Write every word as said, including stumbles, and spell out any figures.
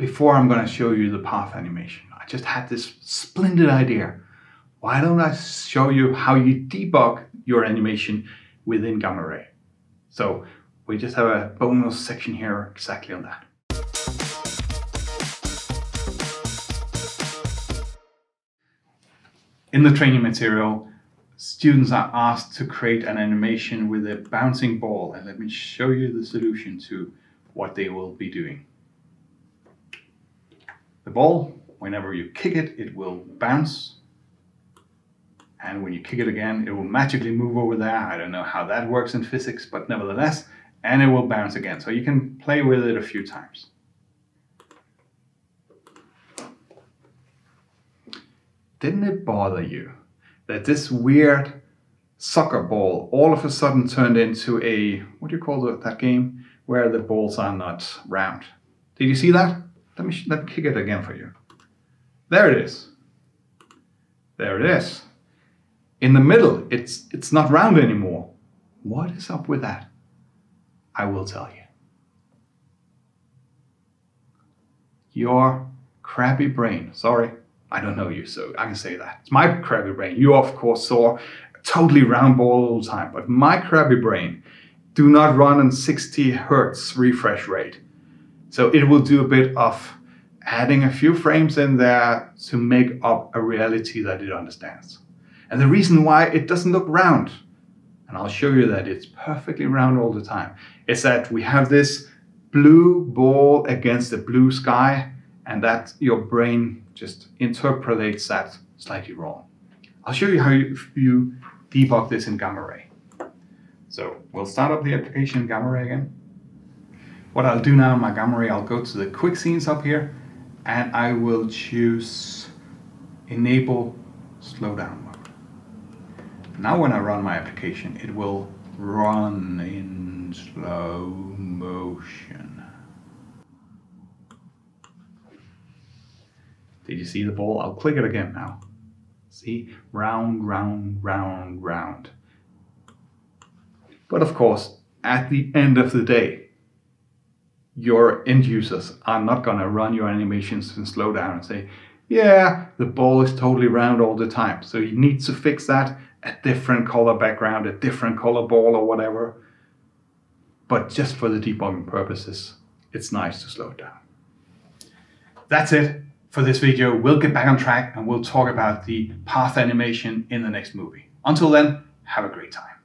before I'm going to show you the path animation. I just had this splendid idea. Why don't I show you how you debug your animation within GammaRay? So we just have a bonus section here exactly on that. In the training material, students are asked to create an animation with a bouncing ball, and let me show you the solution to what they will be doing. The ball, whenever you kick it, it will bounce, and when you kick it again, it will magically move over there. I don't know how that works in physics, but nevertheless, and it will bounce again. So you can play with it a few times. Didn't it bother you that this weird soccer ball all of a sudden turned into a, what do you call that game, where the balls are not round? Did you see that? Let me, let me kick it again for you. There it is. There it is. In the middle, it's, it's not round anymore. What is up with that? I will tell you. Your crappy brain, sorry. I don't know you, so I can say that. It's my crabby brain. You, of course, saw a totally round ball all the time, but my crabby brain do not run on sixty hertz refresh rate. So it will do a bit of adding a few frames in there to make up a reality that it understands. And the reason why it doesn't look round, and I'll show you that it's perfectly round all the time, is that we have this blue ball against the blue sky, and that your brain just interpolates that slightly wrong. I'll show you how you, you debug this in GammaRay. So we'll start up the application in GammaRay again. What I'll do now in my GammaRay, I'll go to the quick scenes up here, and I will choose enable slowdown mode. Now when I run my application, it will run in slow motion. Did you see the ball? I'll click it again now. See? Round, round, round, round. But of course, at the end of the day, your end users are not going to run your animations in slowdown and say, yeah, the ball is totally round all the time. So you need to fix that, a different color background, a different color ball or whatever. But just for the debugging purposes, it's nice to slow it down. That's it. For this video, we'll get back on track and we'll talk about the path animation in the next movie. Until then, have a great time.